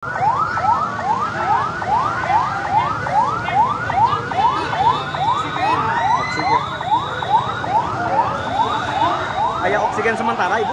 Ayah oksigen sementara, Ibu.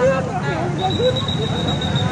Nah, itu.